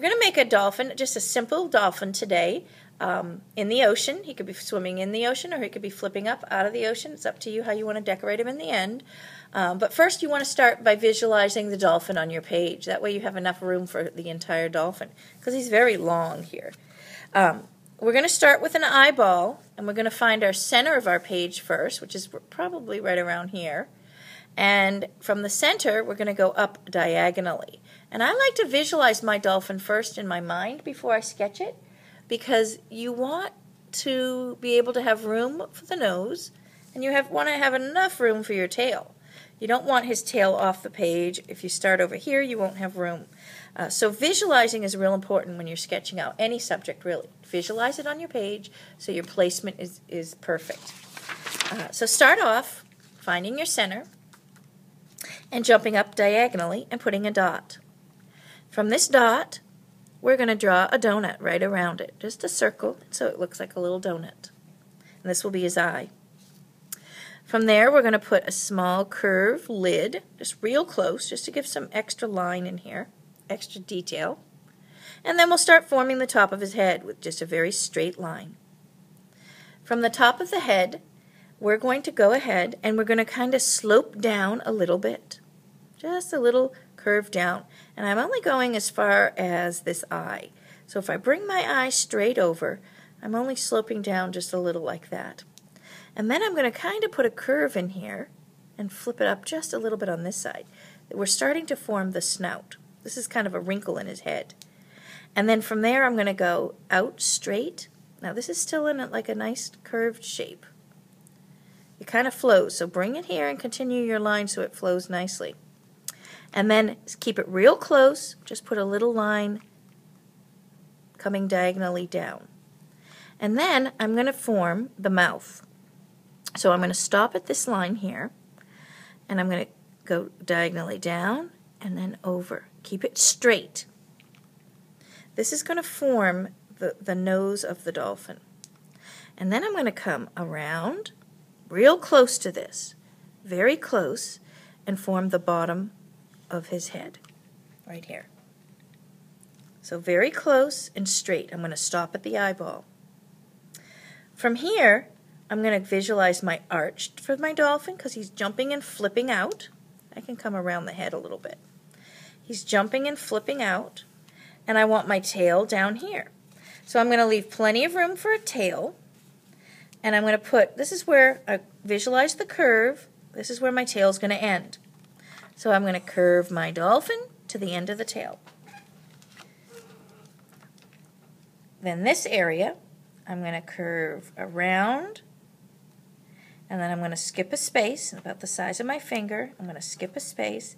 We're going to make a dolphin, just a simple dolphin today, in the ocean. He could be swimming in the ocean or he could be flipping up out of the ocean. It's up to you how you want to decorate him in the end. But first you want to start by visualizing the dolphin on your page. That way you have enough room for the entire dolphin because he's very long here. We're going to start with an eyeball and we're going to find our center of our page first, which is probably right around here. And from the center, we're going to go up diagonally. And I like to visualize my dolphin first in my mind before I sketch it, because you want to be able to have room for the nose, and you want to have enough room for your tail. You don't want his tail off the page. If you start over here, you won't have room. So visualizing is real important when you're sketching out any subject, really. Visualize it on your page so your placement is perfect. So start off finding your center and jumping up diagonally and putting a dot. From this dot, we're going to draw a donut right around it, just a circle so it looks like a little donut. And this will be his eye. From there, we're going to put a small curved lid, just real close, just to give some extra line in here, extra detail. And then we'll start forming the top of his head with just a very straight line. From the top of the head, we're going to go ahead and we're going to kind of slope down a little bit. Just a little curve down. And I'm only going as far as this eye. So if I bring my eye straight over, I'm only sloping down just a little like that. And then I'm going to kind of put a curve in here and flip it up just a little bit on this side. We're starting to form the snout. This is kind of a wrinkle in his head. And then from there I'm going to go out straight. Now this is still in like a nice curved shape. It kind of flows, so bring it here and continue your line so it flows nicely. And then keep it real close, just put a little line coming diagonally down. And then I'm going to form the mouth. So I'm going to stop at this line here, and I'm going to go diagonally down and then over. Keep it straight. This is going to form the nose of the dolphin. And then I'm going to come around real close to this, very close, and form the bottom of his head, right here. So very close and straight. I'm going to stop at the eyeball. From here, I'm going to visualize my arch for my dolphin because he's jumping and flipping out. I can come around the head a little bit. He's jumping and flipping out, and I want my tail down here. So I'm going to leave plenty of room for a tail. And I'm going to put, this is where I visualize the curve, this is where my tail is going to end. So I'm going to curve my dolphin to the end of the tail. Then this area, I'm going to curve around, and then I'm going to skip a space, about the size of my finger, I'm going to skip a space,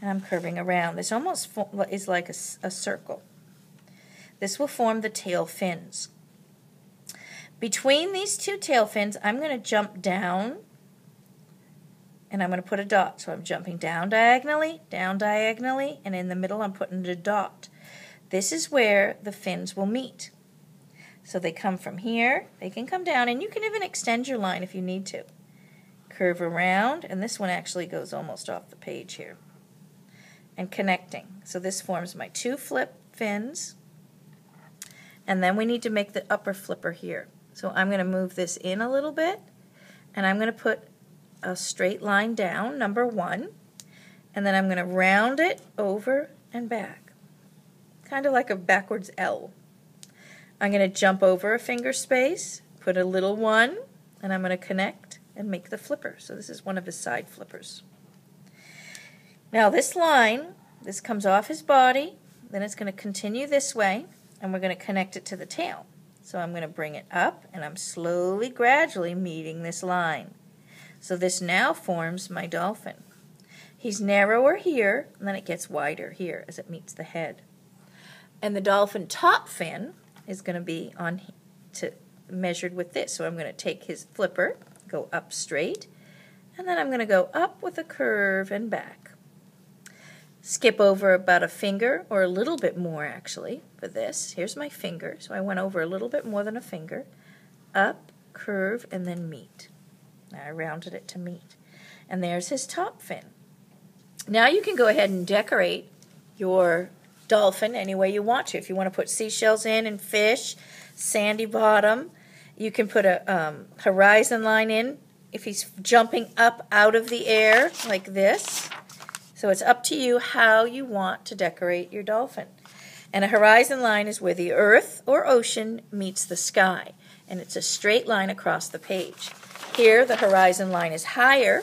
and I'm curving around. This almost is like a circle. This will form the tail fins. Between these two tail fins, I'm going to jump down and I'm going to put a dot. So I'm jumping down diagonally, and in the middle I'm putting a dot. This is where the fins will meet. So they come from here, they can come down, and you can even extend your line if you need to. Curve around, and this one actually goes almost off the page here. And connecting. So this forms my two flip fins, and then we need to make the upper flipper here. So I'm going to move this in a little bit, and I'm going to put a straight line down, number one, and then I'm going to round it over and back, kind of like a backwards L. I'm going to jump over a finger space, put a little one, and I'm going to connect and make the flipper. So this is one of his side flippers. Now this line, this comes off his body, then it's going to continue this way, and we're going to connect it to the tail. So I'm going to bring it up, and I'm slowly, gradually meeting this line. So this now forms my dolphin. He's narrower here, and then it gets wider here as it meets the head. And the dolphin top fin is going to be measured with this. So I'm going to take his flipper, go up straight, and then I'm going to go up with a curve and back. Skip over about a finger, or a little bit more actually, for this. Here's my finger, so I went over a little bit more than a finger. Up, curve, and then meet. Now I rounded it to meet. And there's his top fin. Now you can go ahead and decorate your dolphin any way you want to. If you want to put seashells in and fish, sandy bottom, you can put a horizon line in if he's jumping up out of the air like this. So it's up to you how you want to decorate your dolphin. And a horizon line is where the earth or ocean meets the sky, and it's a straight line across the page. Here the horizon line is higher,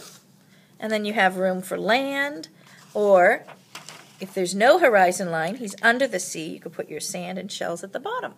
and then you have room for land, or if there's no horizon line, he's under the sea, you could put your sand and shells at the bottom.